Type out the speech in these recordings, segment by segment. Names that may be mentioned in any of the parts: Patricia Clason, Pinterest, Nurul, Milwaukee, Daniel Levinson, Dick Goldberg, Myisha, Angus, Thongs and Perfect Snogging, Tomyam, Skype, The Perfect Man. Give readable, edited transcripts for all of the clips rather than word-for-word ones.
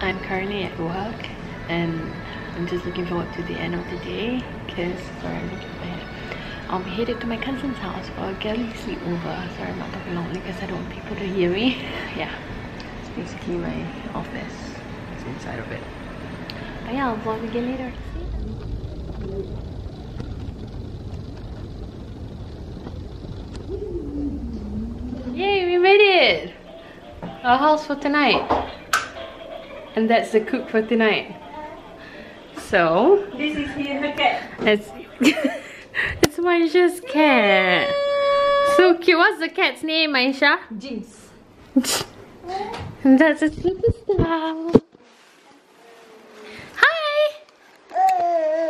I'm currently at work and I'm just looking forward to the end of the day because, sorry, look at my head. I'm headed to my cousin's house for a girly sleepover. Sorry, I'm not talking loudly because I don't want people to hear me. Yeah, it's basically my office. It's inside of it. But yeah, I'll vlog again later. Yay, we made it! Our house for tonight. And that's the cook for tonight. So this is her cat. It's Myisha's cat. So cute. What's the cat's name, Myisha? Jinx. And that's a superstar. Hi.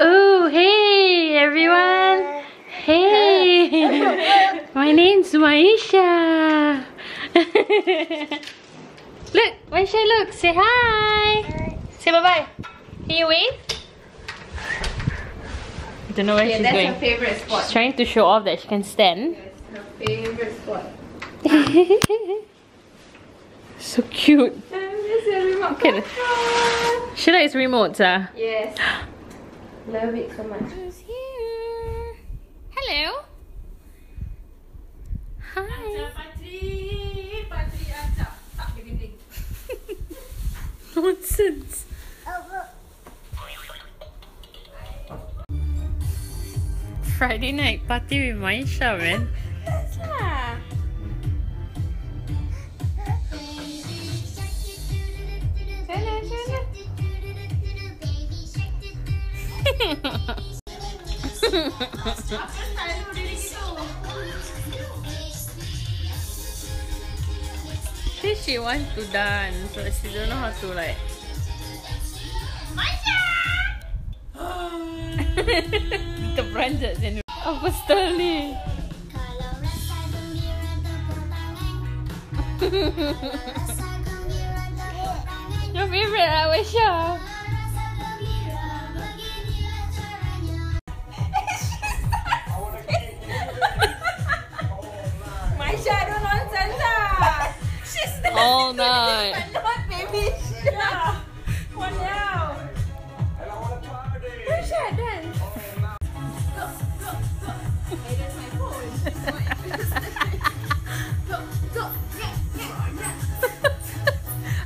Oh, hey everyone. Hey. My name's Myisha. Look, Myisha, look. Say hi. Hi. Say bye bye. Can you wave? I don't know where she's going. Her favorite spot. She's trying to show off that she can stand. That's her favorite spot. So cute. This is a remote control. She likes remotes, huh? Yes. Love it so much. Who's here? Hello. Hi. Nonsense. Friday night party with Myisha, man. Yeah. She wants to dance, but she don't know how to, like. The branches in. Apa style ni? Your favorite, I wish you. Myisha, I don't nonsense lah. She's dancing all night. But not baby. Yeah. One now. Myisha, dance.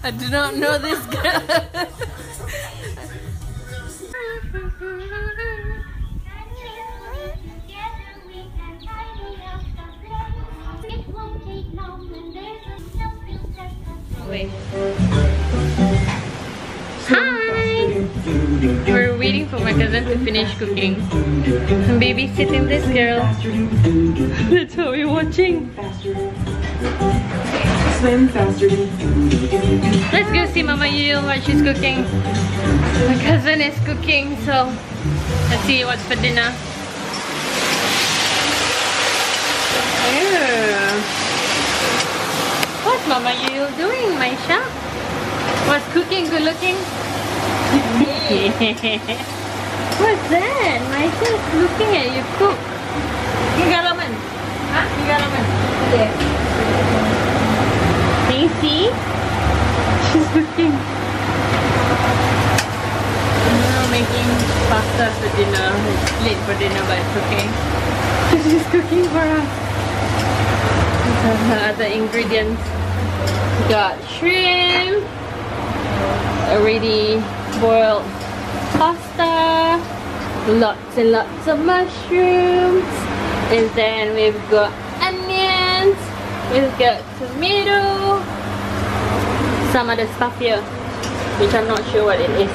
I do not know this girl. Wait. Hi! We're waiting for my cousin to finish cooking. I'm babysitting this girl. That's what we're watching. Swim faster. Let's go see Mama Yuyul what she's cooking. My cousin is cooking, so let's see what's for dinner. Ew. What's Mama Yuyul doing, Myisha? What's cooking? Good looking? What's that? Myisha is looking at you cook. You got ramen? Huh? You got ramen? Yeah. You see? She's cooking. We're making pasta for dinner. It's late for dinner, but it's okay. She's cooking for us. Her other ingredients. We got shrimp, already boiled pasta, lots and lots of mushrooms, and then we've got onions. We've got tomato, some other stuff here, which I'm not sure what it is.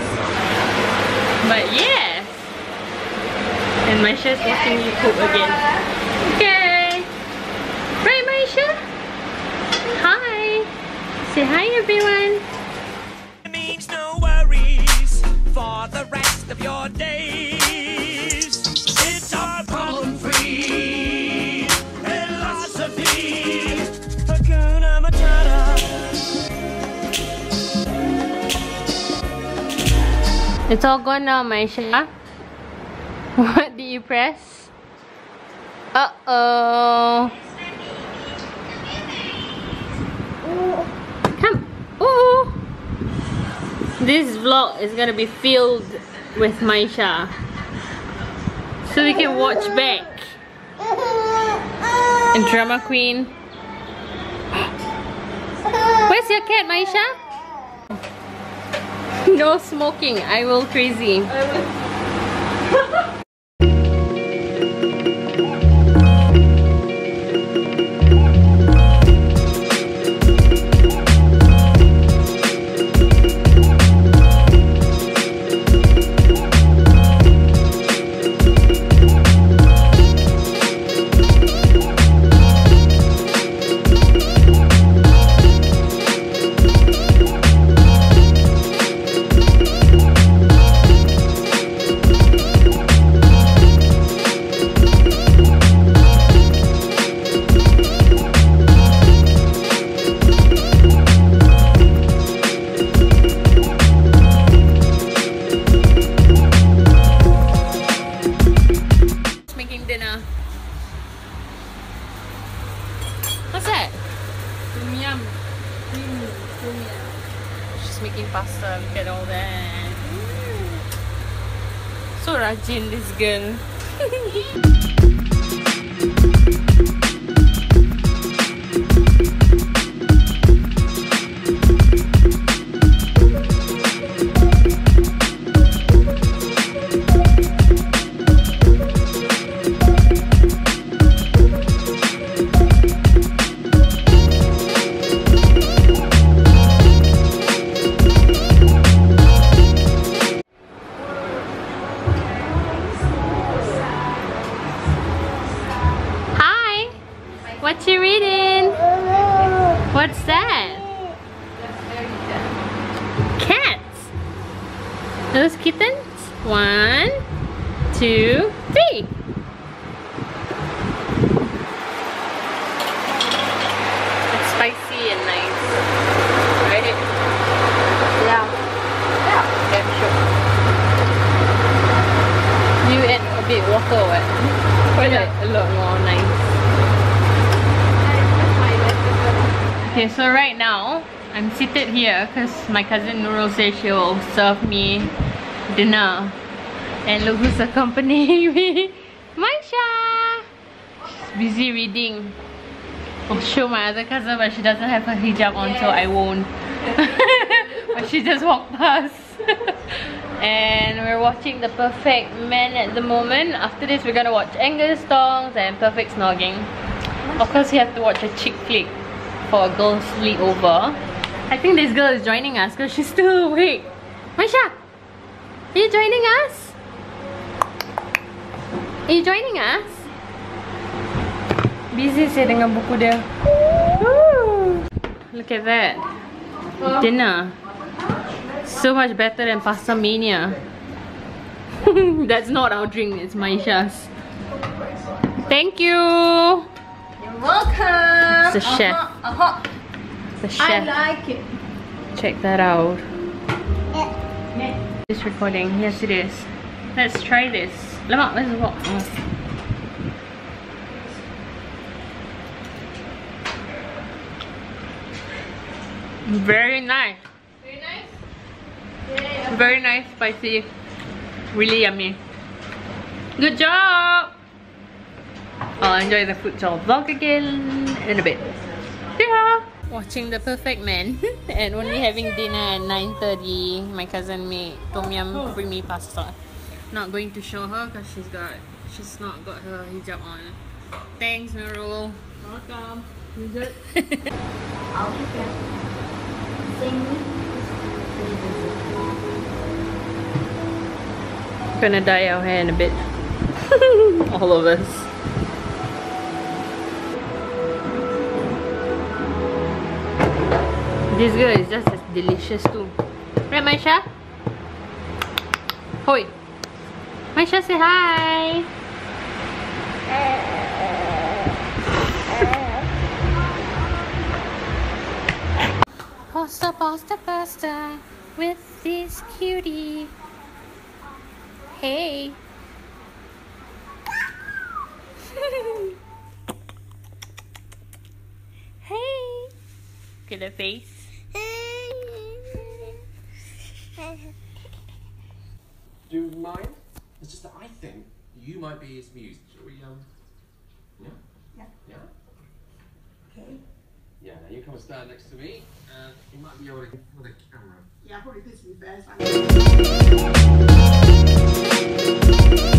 But yes! And Myisha's watching you cook again. Okay! Right, Myisha? Hi! Say hi, everyone! It means no worries for the rest of your days. It's our problem-free. It's all gone now, Myisha. What did you press? Uh-oh. Come. Oh. This vlog is gonna be filled with Myisha, so we can watch back. And drama queen. Where's your cat, Myisha? No smoking, I will crazy. Tomyam. She's making pasta, look at all that. So rajin this girl. What you reading? What's that? Cats. Are those kittens? 1, 2, 3. It's spicy and nice, right? Yeah. Yeah. Yeah, sure. You add a bit water, what? Or like a lot more nice. Okay, so right now I'm seated here because my cousin Nurul says she will serve me dinner, and look who's accompanying me, Myisha. She's busy reading. I'll show my other cousin, but she doesn't have her hijab on, so I won't. But she just walked past. And we're watching The Perfect Man at the moment. After this, we're gonna watch Angus, Thongs and Perfect Snogging. Of course, you have to watch a chick flick for a girl's sleepover. I think this girl is joining us because she's still awake. Myisha, are you joining us? Are you joining us? Busy sih dengan buku dia. Look at that. Dinner. So much better than pasta mania. That's not our drink, it's Myisha's. Thank you. You're welcome. It's a chef. It's a chef. I like it. Check that out. Yeah. It's recording. Yes, it is. Let's try this. Lemak, let's walk. Very nice. Very nice. Yeah. Very nice, spicy. Really yummy. Good job. I'll enjoy the food, so I'll vlog again in a bit. Yeah. Watching The Perfect Man and only having dinner at 9:30. My cousin made Tomyam, bring me pasta. Not going to show her because she's not got her hijab on. Thanks, Nurul. Welcome. You good? I'll be there. Gonna dye our hair in a bit. All of us. This girl is just as delicious too. Right, Myisha? Hoi. Myisha, say hi. Pasta, pasta, pasta with this cutie. Hey. Hey. Look at the face. Do you mind? It's just that I think you might be his muse. Shall we, yeah? Yeah. Yeah? Okay. Yeah, now you come and stand next to me, and you might be able to get with the camera. Yeah, I'll probably piss me first.